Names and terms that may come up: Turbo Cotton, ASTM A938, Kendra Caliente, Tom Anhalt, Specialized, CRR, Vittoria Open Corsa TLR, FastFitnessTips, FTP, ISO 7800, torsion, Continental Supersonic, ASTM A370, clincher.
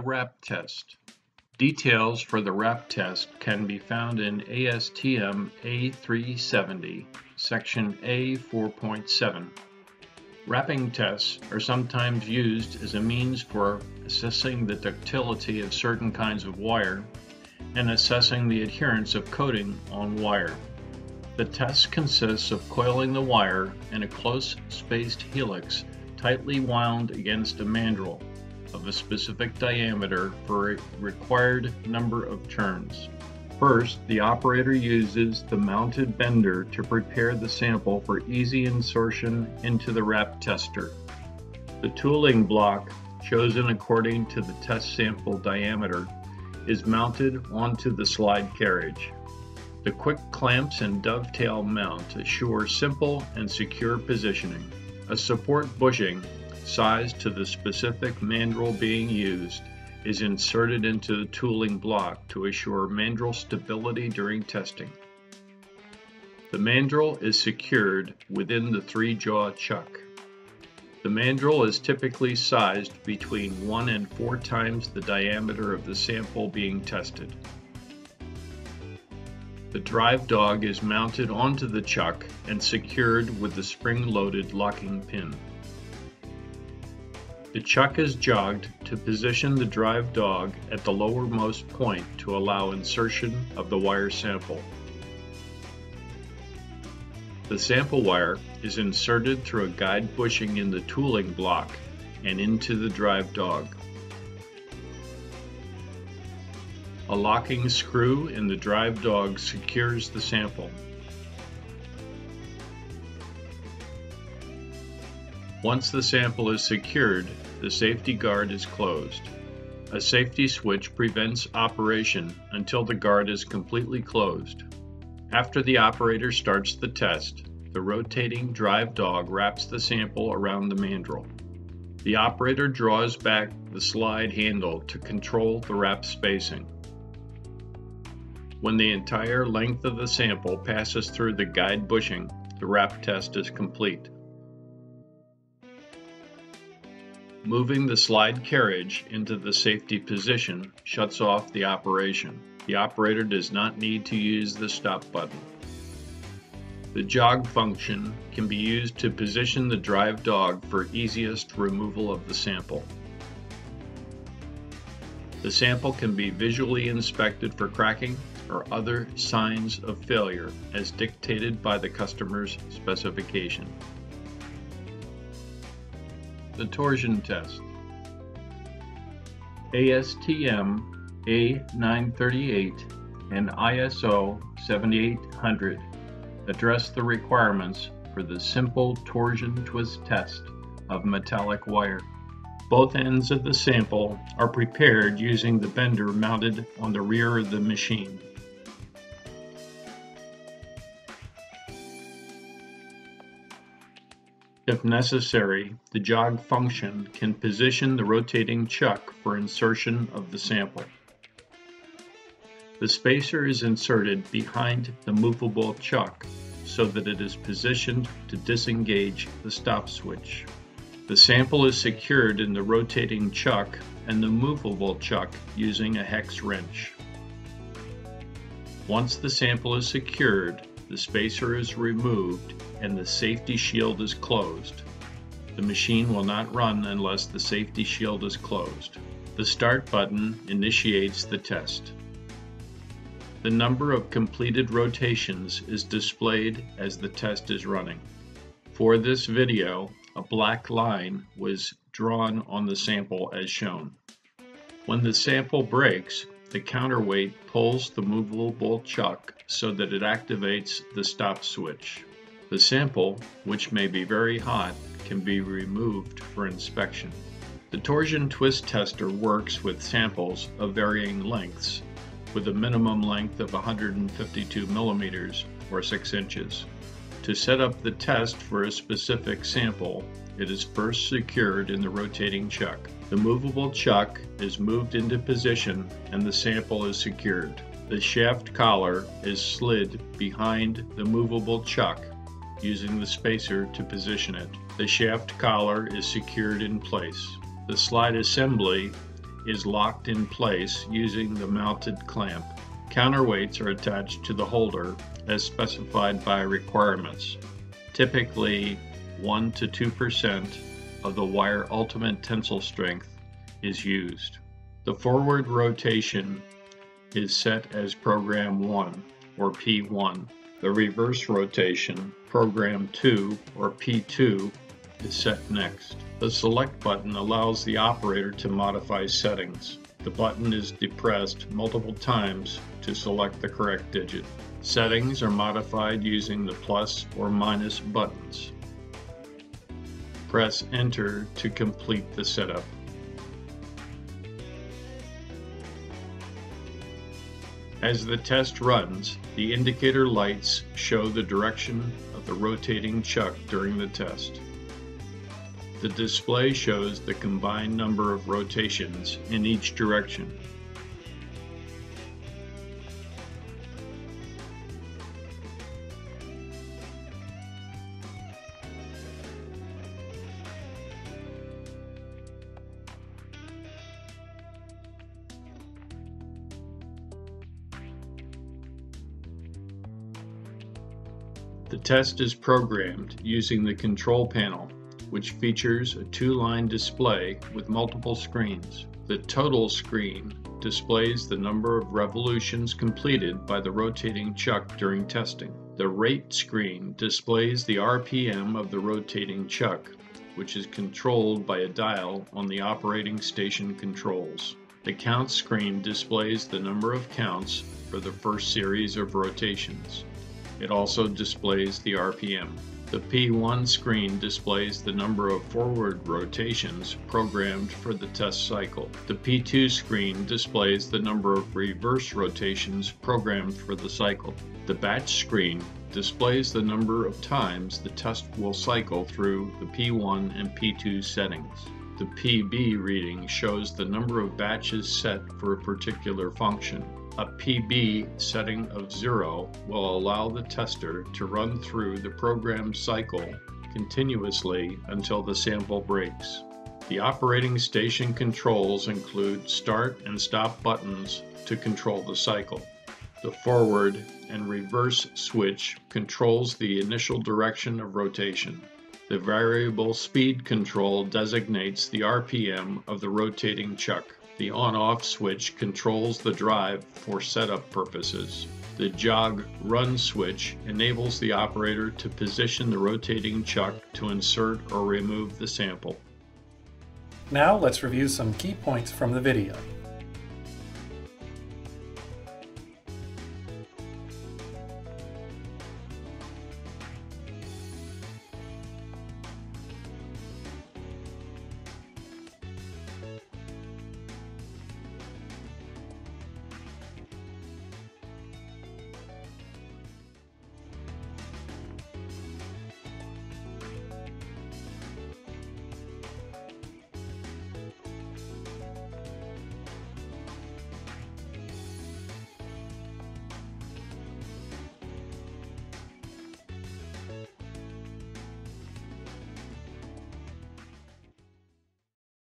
the RAP test. Details for the RAP test can be found in ASTM A370, Section A 4.7. Wrapping tests are sometimes used as a means for assessing the ductility of certain kinds of wire and assessing the adherence of coating on wire. The test consists of coiling the wire in a close-spaced helix tightly wound against a mandrel of a specific diameter for a required number of turns. First, the operator uses the mounted bender to prepare the sample for easy insertion into the RAP tester. The tooling block, chosen according to the test sample diameter, is mounted onto the slide carriage. The quick clamps and dovetail mount assure simple and secure positioning. A support bushing, sized to the specific mandrel being used, is inserted into the tooling block to assure mandrel stability during testing. The mandrel is secured within the three-jaw chuck. The mandrel is typically sized between 1 and 4 times the diameter of the sample being tested. The drive dog is mounted onto the chuck and secured with the spring-loaded locking pin. The chuck is jogged to position the drive dog at the lowermost point to allow insertion of the wire sample. The sample wire is inserted through a guide bushing in the tooling block and into the drive dog. A locking screw in the drive dog secures the sample. Once the sample is secured, the safety guard is closed. A safety switch prevents operation until the guard is completely closed. After the operator starts the test, the rotating drive dog wraps the sample around the mandrel. The operator draws back the slide handle to control the wrap spacing. When the entire length of the sample passes through the guide bushing, the wrap test is complete. Moving the slide carriage into the safety position shuts off the operation. The operator does not need to use the stop button. The jog function can be used to position the drive dog for easiest removal of the sample. The sample can be visually inspected for cracking or other signs of failure as dictated by the customer's specification. The torsion test. ASTM A938 and ISO 7800 address the requirements for the simple torsion twist test of metallic wire. Both ends of the sample are prepared using the bender mounted on the rear of the machine. If necessary, the jog function can position the rotating chuck for insertion of the sample. The spacer is inserted behind the movable chuck so that it is positioned to disengage the stop switch. The sample is secured in the rotating chuck and the movable chuck using a hex wrench. Once the sample is secured, the spacer is removed and the safety shield is closed. The machine will not run unless the safety shield is closed. The start button initiates the test. The number of completed rotations is displayed as the test is running. For this video, a black line was drawn on the sample as shown. When the sample breaks, the counterweight pulls the movable chuck so that it activates the stop switch. The sample, which may be very hot, can be removed for inspection. The torsion twist tester works with samples of varying lengths, with a minimum length of 152 millimeters or 6 inches. To set up the test for a specific sample, it is first secured in the rotating chuck. The movable chuck is moved into position and the sample is secured. The shaft collar is slid behind the movable chuck using the spacer to position it. The shaft collar is secured in place. The slide assembly is locked in place using the mounted clamp. Counterweights are attached to the holder as specified by requirements. Typically, 1 to 2% of the wire ultimate tensile strength is used. The forward rotation is set as Program 1, or P1. The reverse rotation, Program 2, or P2, is set next. The select button allows the operator to modify settings. The button is depressed multiple times to select the correct digit. Settings are modified using the plus or minus buttons. Press Enter to complete the setup. As the test runs, the indicator lights show the direction of the rotating chuck during the test. The display shows the combined number of rotations in each direction. The test is programmed using the control panel, which features a two-line display with multiple screens. The total screen displays the number of revolutions completed by the rotating chuck during testing. The rate screen displays the RPM of the rotating chuck, which is controlled by a dial on the operating station controls. The count screen displays the number of counts for the first series of rotations. It also displays the RPM. The P1 screen displays the number of forward rotations programmed for the test cycle. The P2 screen displays the number of reverse rotations programmed for the cycle. The batch screen displays the number of times the test will cycle through the P1 and P2 settings. The PB reading shows the number of batches set for a particular function. A PB setting of 0 will allow the tester to run through the program cycle continuously until the sample breaks. The operating station controls include start and stop buttons to control the cycle. The forward and reverse switch controls the initial direction of rotation. The variable speed control designates the RPM of the rotating chuck. The on-off switch controls the drive for setup purposes. The jog-run switch enables the operator to position the rotating chuck to insert or remove the sample. Now let's review some key points from the video.